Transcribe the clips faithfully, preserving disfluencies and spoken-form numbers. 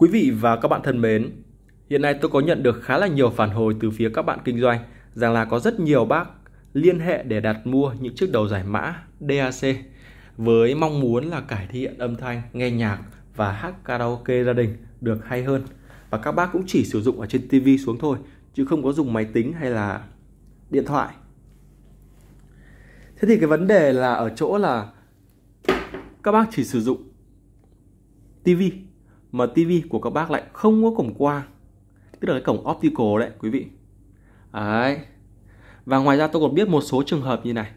Quý vị và các bạn thân mến, hiện nay tôi có nhận được khá là nhiều phản hồi từ phía các bạn kinh doanh rằng là có rất nhiều bác liên hệ để đặt mua những chiếc đầu giải mã đê a xê với mong muốn là cải thiện âm thanh, nghe nhạc và hát karaoke gia đình được hay hơn. Và các bác cũng chỉ sử dụng ở trên ti vi xuống thôi, chứ không có dùng máy tính hay là điện thoại. Thế thì cái vấn đề là ở chỗ là các bác chỉ sử dụng ti vi, mà ti vi của các bác lại không có cổng quang, tức là cái cổng optical đấy quý vị. Đấy. Và ngoài ra tôi còn biết một số trường hợp như này.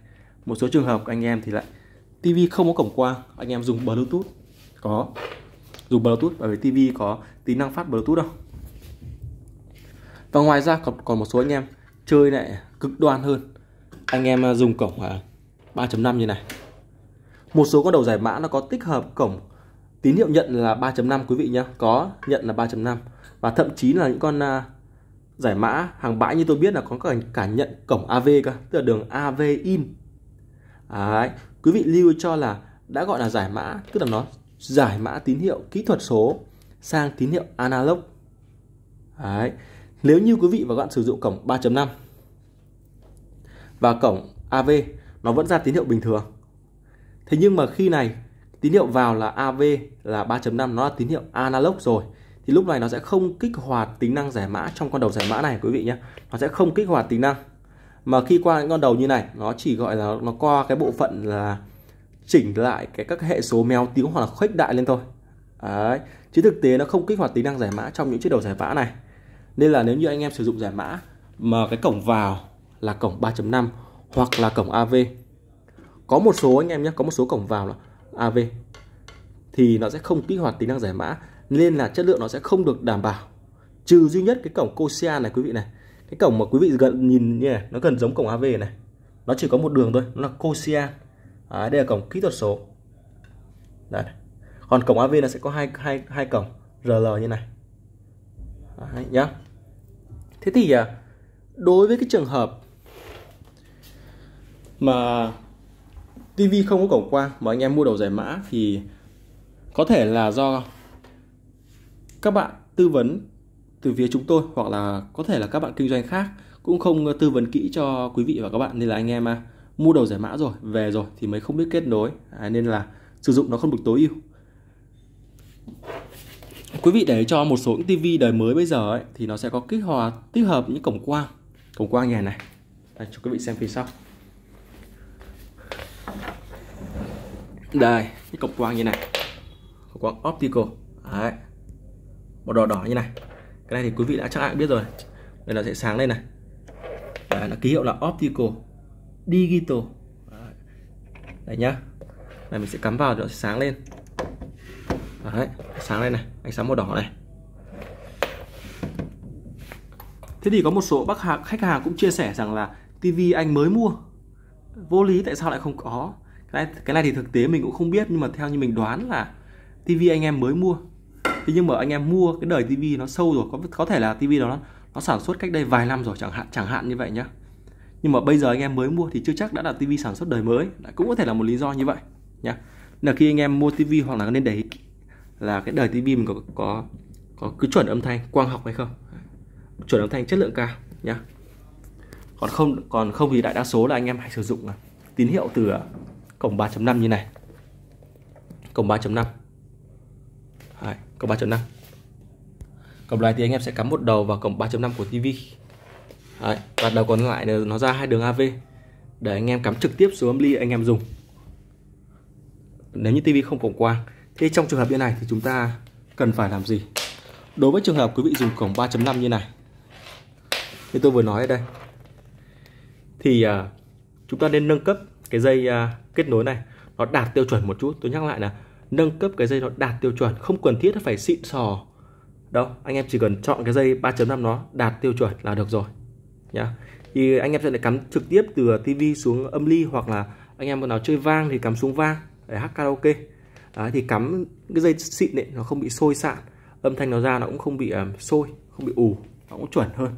Một số trường hợp anh em thì lại ti vi không có cổng quang, anh em dùng Bluetooth. Có dùng Bluetooth, bởi vì ti vi có tính năng phát Bluetooth đâu. Và ngoài ra còn, còn một số anh em chơi lại cực đoan hơn, anh em dùng cổng ba chấm năm như này. Một số con đầu giải mã nó có tích hợp cổng tín hiệu nhận là ba chấm năm quý vị nhé, có nhận là ba chấm năm. Và thậm chí là những con giải mã hàng bãi như tôi biết là có cả, cả nhận cổng a vê cơ, tức là đường a vê in. Đấy. Quý vị lưu cho là đã gọi là giải mã, tức là nó giải mã tín hiệu kỹ thuật số sang tín hiệu analog. Đấy. Nếu như quý vị và các bạn sử dụng cổng ba chấm năm và cổng a vê, nó vẫn ra tín hiệu bình thường. Thế nhưng mà khi này tín hiệu vào là a vê là ba chấm năm, nó là tín hiệu analog rồi, thì lúc này nó sẽ không kích hoạt tính năng giải mã trong con đầu giải mã này quý vị nhé. Nó sẽ không kích hoạt tính năng, mà khi qua những con đầu như này, nó chỉ gọi là nó qua cái bộ phận là chỉnh lại cái các hệ số méo tiếng hoặc là khuếch đại lên thôi. Đấy. Chứ thực tế nó không kích hoạt tính năng giải mã trong những chiếc đầu giải mã này. Nên là nếu như anh em sử dụng giải mã mà cái cổng vào là cổng ba chấm năm hoặc là cổng a vê, có một số anh em nhé, có một số cổng vào là a vê thì nó sẽ không kích hoạt tính năng giải mã, nên là chất lượng nó sẽ không được đảm bảo. Trừ duy nhất cái cổng Cosine này quý vị này, cái cổng mà quý vị gần nhìn như này, nó gần giống cổng a vê này, nó chỉ có một đường thôi, nó là Cosine. Đấy, đây là cổng kỹ thuật số. Đấy. Còn cổng a vê là sẽ có hai hai hai cổng rờ lờ như này. Đấy, nhá. Thế thì đối với cái trường hợp mà ti vi không có cổng quang mà anh em mua đầu giải mã thì có thể là do các bạn tư vấn từ phía chúng tôi, hoặc là có thể là các bạn kinh doanh khác cũng không tư vấn kỹ cho quý vị và các bạn, nên là anh em mua đầu giải mã rồi về rồi thì mới không biết kết nối, à, nên là sử dụng nó không được tối ưu. Quý vị để cho một số ti vi đời mới bây giờ ấy, thì nó sẽ có kích hoạt tích hợp những cổng quang, cổng quang nhà này. Đây, cho quý vị xem phía sau. Đây, cái cổng quang như này, cổng quang optical. Đấy. Màu đỏ đỏ như này. Cái này thì quý vị đã chắc ai cũng biết rồi. Đây là sẽ sáng lên này. Đấy, nó ký hiệu là optical digital. Đấy, đấy nhá. Này mình sẽ cắm vào thì nó sẽ sáng lên. Đấy, sáng lên này, ánh sáng màu đỏ này. Thế thì có một số bác hàng, khách hàng cũng chia sẻ rằng là tivi anh mới mua, vô lý tại sao lại không có. Cái này thì thực tế mình cũng không biết, nhưng mà theo như mình đoán là tivi anh em mới mua. Thế nhưng mà anh em mua cái đời tivi nó sâu rồi, có có thể là tivi đó nó, nó sản xuất cách đây vài năm rồi chẳng hạn, chẳng hạn như vậy nhá. Nhưng mà bây giờ anh em mới mua thì chưa chắc đã là tivi sản xuất đời mới, cũng có thể là một lý do như vậy nhá. Là khi anh em mua tivi hoặc là nên để ý là cái đời tivi mình có có có cứ chuẩn âm thanh quang học hay không, chuẩn âm thanh chất lượng cao nhá. Còn không còn không thì đại đa số là anh em hãy sử dụng tín hiệu từ cổng ba chấm năm như này. Cổng ba chấm năm. Đấy, cổng ba chấm năm. Cổng này thì anh em sẽ cắm một đầu vào cổng ba chấm năm của tivi. Đấy, và đầu còn lại nó ra hai đường a vê để anh em cắm trực tiếp xuống Amply anh em dùng. Nếu như tivi không cổng quang. Thế trong trường hợp như này thì chúng ta cần phải làm gì? Đối với trường hợp quý vị dùng cổng ba chấm năm như này, như tôi vừa nói ở đây, thì uh, chúng ta nên nâng cấp cái dây uh, kết nối này nó đạt tiêu chuẩn một chút. Tôi nhắc lại là nâng cấp cái dây nó đạt tiêu chuẩn, không cần thiết phải xịn sò đâu, anh em chỉ cần chọn cái dây ba chấm năm nó đạt tiêu chuẩn là được rồi nhá. Thì anh em sẽ lại cắm trực tiếp từ tivi xuống Amply, hoặc là anh em muốn nào chơi vang thì cắm xuống vang để hát karaoke. Đấy, thì cắm cái dây xịn này nó không bị sôi sạn, âm thanh nó ra nó cũng không bị um, sôi, không bị ù, nó cũng chuẩn hơn.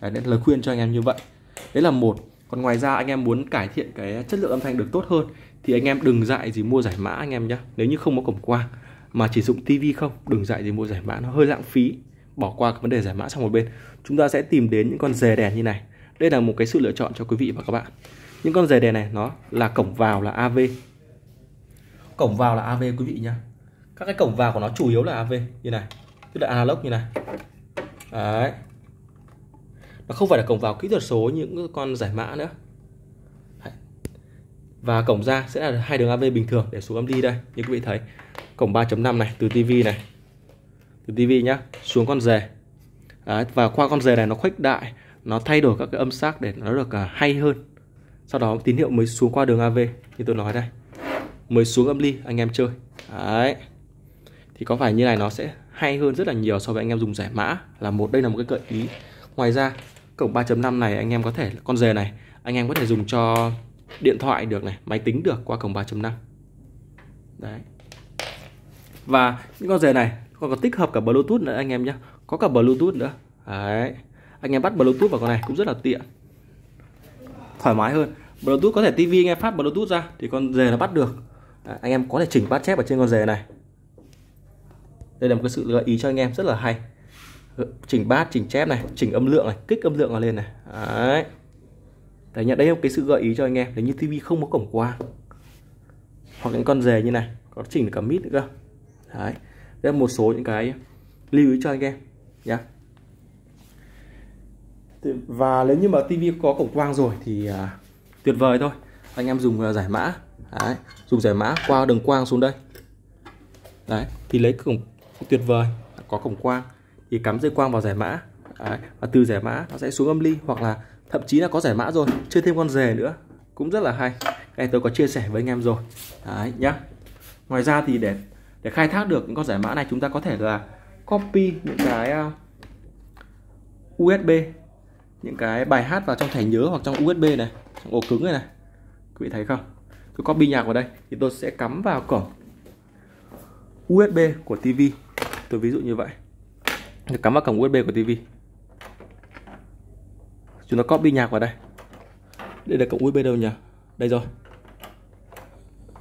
Đấy, nên lời khuyên cho anh em như vậy. Đấy là một. Còn ngoài ra anh em muốn cải thiện cái chất lượng âm thanh được tốt hơn thì anh em đừng dại gì mua giải mã anh em nhé. Nếu như không có cổng quang, mà chỉ dùng tivi không, đừng dạy thì mua giải mã, nó hơi lãng phí, bỏ qua cái vấn đề giải mã sang một bên. Chúng ta sẽ tìm đến những con rề đèn như này. Đây là một cái sự lựa chọn cho quý vị và các bạn. Những con rề đèn này nó là cổng vào là a vê. Cổng vào là a vê quý vị nhá. Các cái cổng vào của nó chủ yếu là a vê như này, tức là analog như này. Đấy. Nó không phải là cổng vào kỹ thuật số những con giải mã nữa. Và cổng ra sẽ là hai đường a vê bình thường để xuống âm đi đây. Như quý vị thấy, cổng ba chấm năm này từ tivi này. Từ tivi nhá, xuống con rề. Đấy, và qua con rề này nó khuếch đại, nó thay đổi các cái âm sắc để nó được hay hơn. Sau đó tín hiệu mới xuống qua đường a vê như tôi nói đây. Mới xuống âm ly anh em chơi. Đấy. Thì có phải như này nó sẽ hay hơn rất là nhiều so với anh em dùng giải mã là một. Đây là một cái gợi ý. Ngoài ra cổng ba chấm năm này anh em có thể, con rề này anh em có thể dùng cho điện thoại được này, máy tính được qua cổng ba chấm năm. Đấy. Và những con rề này còn có tích hợp cả Bluetooth nữa anh em nhé. Có cả Bluetooth nữa. Đấy. Anh em bắt Bluetooth vào con này cũng rất là tiện, thoải mái hơn. Bluetooth có thể tivi anh em phát Bluetooth ra thì con rề là bắt được. Đấy. Anh em có thể chỉnh bắt chép ở trên con rề này. Đây là một cái sự gợi ý cho anh em rất là hay. Chỉnh bass, chỉnh chép này, chỉnh âm lượng này, kích âm lượng nó lên này. Đấy. Đấy nhá, đây là một cái sự gợi ý cho anh em. Nếu như tivi không có cổng quang hoặc những con rề như này, có chỉnh cả mít nữa cơ. Đấy. Đây là một số những cái lưu ý cho anh em nhá. Và nếu như mà tivi có cổng quang rồi thì uh, tuyệt vời thôi. Anh em dùng uh, giải mã. Đấy. Dùng giải mã qua đường quang xuống đây. Đấy, thì lấy cổng tuyệt vời, có cổng quang thì cắm dây quang vào giải mã. Đấy. Và từ giải mã nó sẽ xuống âm ly, hoặc là thậm chí là có giải mã rồi chơi thêm con rề nữa cũng rất là hay. Cái tôi có chia sẻ với anh em rồi. Đấy nhá. Ngoài ra thì để để khai thác được những con giải mã này, chúng ta có thể là copy những cái u ét bê, những cái bài hát vào trong thẻ nhớ hoặc trong u ét bê này, trong ổ cứng này này. Quý vị thấy không? Tôi copy nhạc vào đây thì tôi sẽ cắm vào cổng u ét bê của tivi. Tôi ví dụ như vậy. Tôi cắm vào cổng u ét bê của tivi. Chúng ta copy nhạc vào đây. Đây là cổng u ét bê đâu nhỉ? Đây rồi.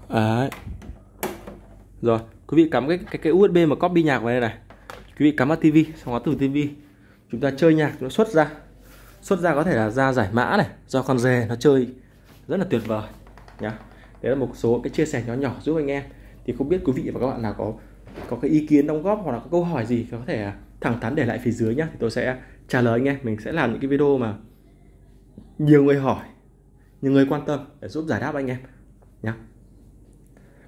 Đấy. Rồi, quý vị cắm cái cái cái u ét bê mà copy nhạc vào đây này. Quý vị cắm vào tivi, xong đó từ tivi chúng ta chơi nhạc nó xuất ra. Xuất ra có thể là ra giải mã này, do con rề nó chơi rất là tuyệt vời nhá. Đấy là một số cái chia sẻ nhỏ nhỏ giúp anh em. Thì không biết quý vị và các bạn nào có có cái ý kiến đóng góp hoặc là có câu hỏi gì có thể thẳng thắn để lại phía dưới nhá. Thì tôi sẽ trả lời anh em. Mình sẽ làm những cái video mà nhiều người hỏi, nhiều người quan tâm để giúp giải đáp anh em nhá.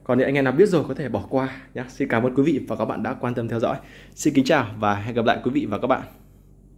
Còn những anh em nào biết rồi có thể bỏ qua nhá. Xin cảm ơn quý vị và các bạn đã quan tâm theo dõi. Xin kính chào và hẹn gặp lại quý vị và các bạn.